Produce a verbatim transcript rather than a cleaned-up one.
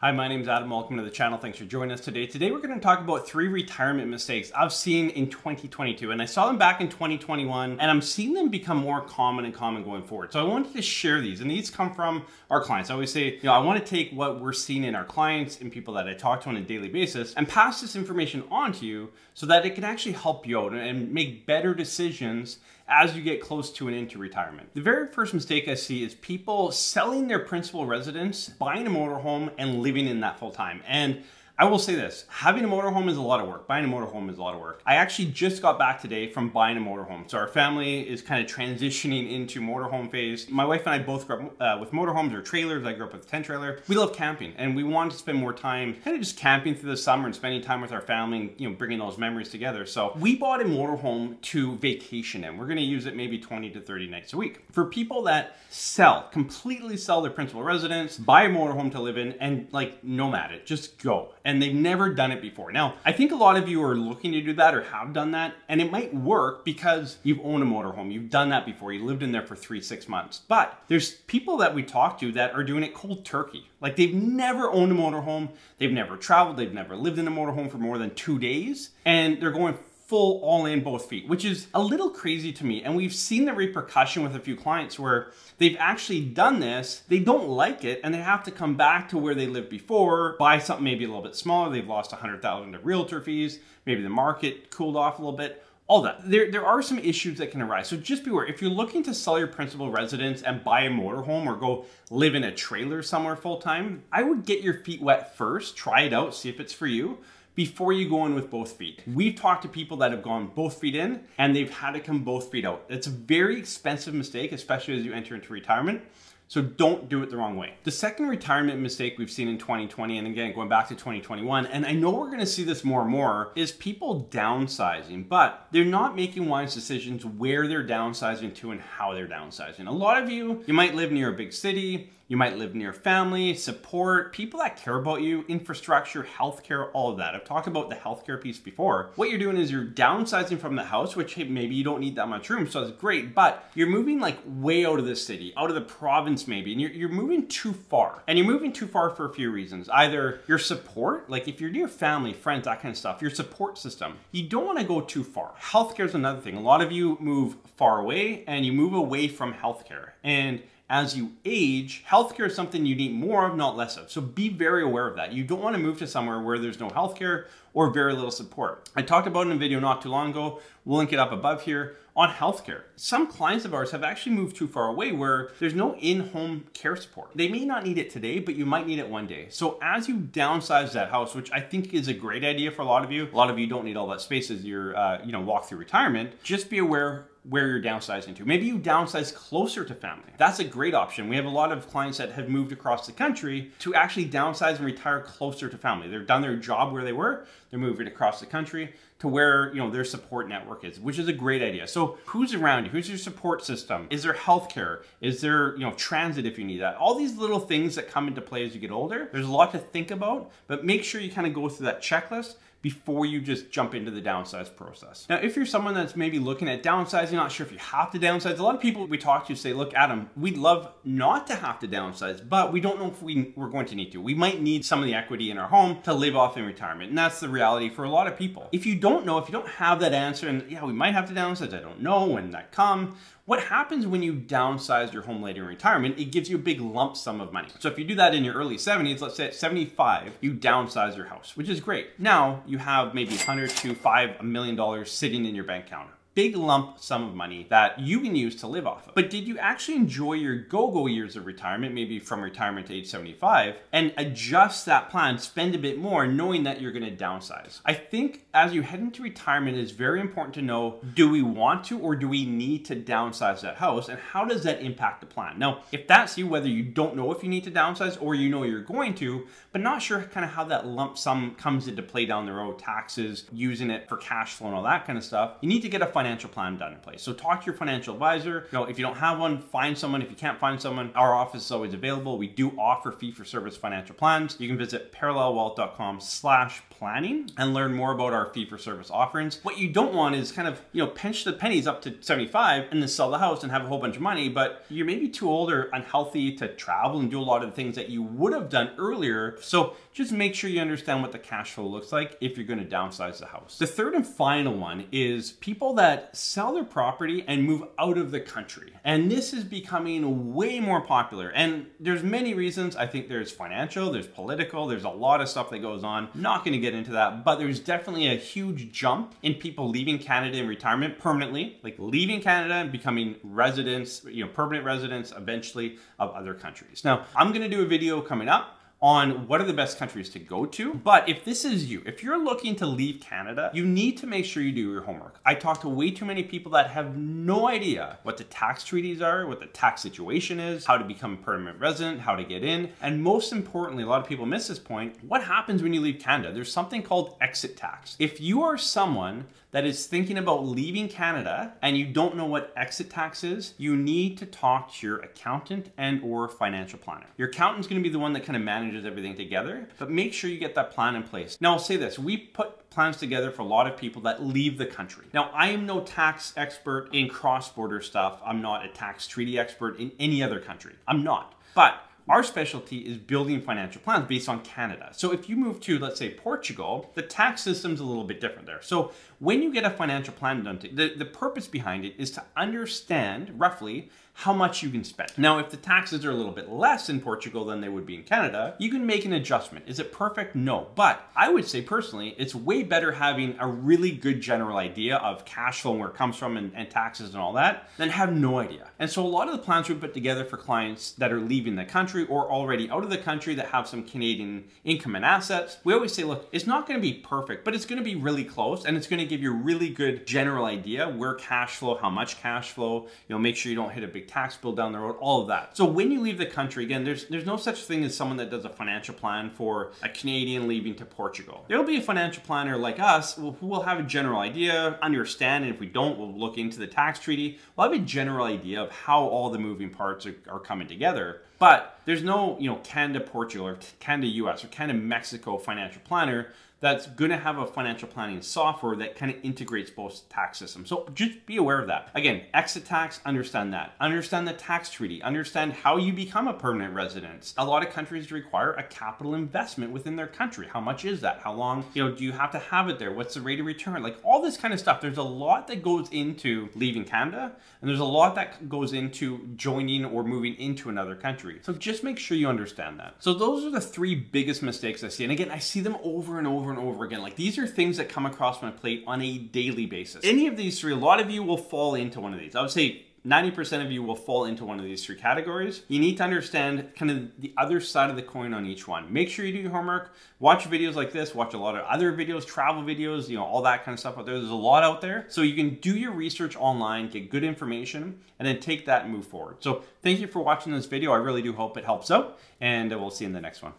Hi, my name is Adam. Welcome to the channel. Thanks for joining us today. Today we're going to talk about three retirement mistakes I've seen in twenty twenty-two, and I saw them back in twenty twenty-one, and I'm seeing them become more common and common going forward. So I wanted to share these, and these come from our clients. I always say, you know, I want to take what we're seeing in our clients and people that I talk to on a daily basis and pass this information on to you so that it can actually help you out and make better decisions as you get close to and into retirement. The very first mistake I see is people selling their principal residence, buying a motorhome, and living in that full time. And I will say this, having a motorhome is a lot of work. Buying a motorhome is a lot of work. I actually just got back today from buying a motorhome. So our family is kind of transitioning into motorhome phase. My wife and I both grew up uh, with motorhomes or trailers. I grew up with a tent trailer. We love camping, and we wanted to spend more time kind of just camping through the summer and spending time with our family and, you know, bringing those memories together. So we bought a motorhome to vacation in. We're going to use it maybe twenty to thirty nights a week. For people that sell, completely sell their principal residence, buy a motorhome to live in, and like nomad it, just go. And they've never done it before. Now, I think a lot of you are looking to do that or have done that, and it might work because you've owned a motorhome, you've done that before, you lived in there for three, six months. But there's people that we talk to that are doing it cold turkey. Like, they've never owned a motorhome, they've never traveled, they've never lived in a motorhome for more than two days, and they're going full all in both feet, which is a little crazy to me. And we've seen the repercussion with a few clients where they've actually done this, they don't like it, and they have to come back to where they lived before, buy something maybe a little bit smaller, they've lost one hundred thousand dollars to realtor fees, maybe the market cooled off a little bit, all that. There, there are some issues that can arise. So just beware, if you're looking to sell your principal residence and buy a motorhome or go live in a trailer somewhere full time, I would get your feet wet first, try it out, see if it's for you, before you go in with both feet. We've talked to people that have gone both feet in and they've had to come both feet out. It's a very expensive mistake, especially as you enter into retirement. So don't do it the wrong way. The second retirement mistake we've seen in twenty twenty, and again, going back to twenty twenty-one, and I know we're gonna see this more and more, is people downsizing, but they're not making wise decisions where they're downsizing to and how they're downsizing. A lot of you, you might live near a big city, you might live near family, support, people that care about you, infrastructure, healthcare, all of that. I've talked about the healthcare piece before. What you're doing is you're downsizing from the house, which, hey, maybe you don't need that much room, so that's great, but you're moving like way out of the city, out of the province maybe, and you're, you're moving too far. And you're moving too far for a few reasons. Either your support, like if you're near family, friends, that kind of stuff, your support system, you don't wanna go too far. Healthcare is another thing. A lot of you move far away and you move away from healthcare. And as you age, healthcare is something you need more of, not less of. So be very aware of that. You don't want to move to somewhere where there's no healthcare or very little support. I talked about in a video not too long ago, we'll link it up above here, on healthcare. Some clients of ours have actually moved too far away where there's no in-home care support. They may not need it today, but you might need it one day. So as you downsize that house, which I think is a great idea for a lot of you, a lot of you don't need all that space as you're, uh, you know, walk through retirement, just be aware where you're downsizing to. Maybe you downsize closer to family. That's a great option. We have a lot of clients that have moved across the country to actually downsize and retire closer to family. They've done their job where they were, they're moving across the country to where, you know, their support network is, which is a great idea. So who's around you? Who's your support system? Is there healthcare? Is there, you know, transit if you need that? All these little things that come into play as you get older. There's a lot to think about, but make sure you kind of go through that checklist before you just jump into the downsize process. Now, if you're someone that's maybe looking at downsizing, not sure if you have to downsize, a lot of people we talk to say, look, Adam, we'd love not to have to downsize, but we don't know if we, we're going to need to. We might need some of the equity in our home to live off in retirement. And that's the reality for a lot of people. If you don't know, if you don't have that answer, and yeah, we might have to downsize, I don't know when that comes. What happens when you downsize your home later in retirement, it gives you a big lump sum of money. So if you do that in your early seventies, let's say at seventy-five, you downsize your house, which is great. Now you have maybe one hundred to five million dollars sitting in your bank account. Big lump sum of money that you can use to live off of. But did you actually enjoy your go-go years of retirement, maybe from retirement to age seventy-five, and adjust that plan, spend a bit more knowing that you're gonna downsize? I think as you head into retirement, it's very important to know, do we want to or do we need to downsize that house, and how does that impact the plan? Now, if that's you, whether you don't know if you need to downsize or you know you're going to, but not sure kind of how that lump sum comes into play down the road, taxes, using it for cash flow and all that kind of stuff, you need to get a financial financial plan done in place. So talk to your financial advisor. You know, if you don't have one, find someone. If you can't find someone, our office is always available. We do offer fee-for-service financial plans. You can visit parallel wealth dot com slash planning and learn more about our fee-for-service offerings. What you don't want is kind of, you know, pinch the pennies up to seventy-five and then sell the house and have a whole bunch of money, but you're maybe too old or unhealthy to travel and do a lot of the things that you would have done earlier. So just make sure you understand what the cash flow looks like if you're going to downsize the house. The third and final one is people that sell their property and move out of the country. And this is becoming way more popular. And there's many reasons. I think there's financial, there's political, there's a lot of stuff that goes on. Not going to get into that, but there's definitely a huge jump in people leaving Canada in retirement permanently, like leaving Canada and becoming residents, you know, permanent residents eventually of other countries. Now, I'm going to do a video coming up on what are the best countries to go to. But if this is you, if you're looking to leave Canada, you need to make sure you do your homework. I talk to way too many people that have no idea what the tax treaties are, what the tax situation is, how to become a permanent resident, how to get in. And most importantly, a lot of people miss this point, what happens when you leave Canada? There's something called exit tax. If you are someone that is thinking about leaving Canada and you don't know what exit tax is, you need to talk to your accountant and or financial planner. Your accountant's gonna be the one that kind of manages everything together, but make sure you get that plan in place. Now I'll say this, we put plans together for a lot of people that leave the country. Now, I am no tax expert in cross-border stuff. I'm not a tax treaty expert in any other country. I'm not. But our specialty is building financial plans based on Canada. So if you move to, let's say, Portugal, the tax system's a little bit different there. So when you get a financial plan done, the, the purpose behind it is to understand roughly how much you can spend. Now, if the taxes are a little bit less in Portugal than they would be in Canada, you can make an adjustment. Is it perfect? No, but I would say personally, it's way better having a really good general idea of cash flow and where it comes from and, and taxes and all that than have no idea. And so a lot of the plans we put together for clients that are leaving the country or already out of the country that have some Canadian income and assets, we always say, look, it's not gonna be perfect, but it's gonna be really close and it's gonna give you a really good general idea where cash flow, how much cash flow, you know, make sure you don't hit a big tax bill down the road, all of that. So when you leave the country, again, there's there's no such thing as someone that does a financial plan for a Canadian leaving to Portugal. There'll be a financial planner like us who will have a general idea, understand, and if we don't, we'll look into the tax treaty. We'll have a general idea of how all the moving parts are, are coming together. But there's no, you know, Canada, Portugal, or Canada, U S, or Canada, Mexico financial planner that's gonna have a financial planning software that kind of integrates both tax systems. So just be aware of that. Again, exit tax, understand that. Understand the tax treaty, understand how you become a permanent resident. A lot of countries require a capital investment within their country. How much is that? How long, you know, do you have to have it there? What's the rate of return? Like all this kind of stuff. There's a lot that goes into leaving Canada and there's a lot that goes into joining or moving into another country. So just make sure you understand that. So those are the three biggest mistakes I see. And again, I see them over and over and over again. Like these are things that come across my plate on a daily basis. Any of these three, a lot of you will fall into one of these. I would say ninety percent of you will fall into one of these three categories. You need to understand kind of the other side of the coin on each one. Make sure you do your homework, watch videos like this, watch a lot of other videos, travel videos, you know, all that kind of stuff out there. There's a lot out there. So you can do your research online, get good information, and then take that and move forward. So thank you for watching this video. I really do hope it helps out, and we'll see you in the next one.